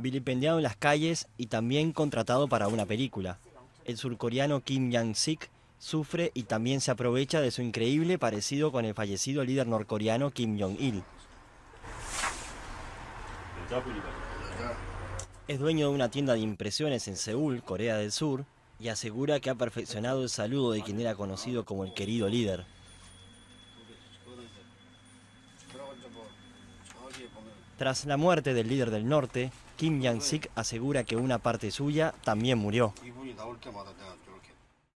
vilipendiado en las calles y también contratado para una película. El surcoreano Kim Young-sik sufre y también se aprovecha de su increíble parecido con el fallecido líder norcoreano Kim Jong-il. Es dueño de una tienda de impresiones en Seúl, Corea del Sur, y asegura que ha perfeccionado el saludo de quien era conocido como el querido líder. Tras la muerte del líder del norte, Kim Young-sik asegura que una parte suya también murió.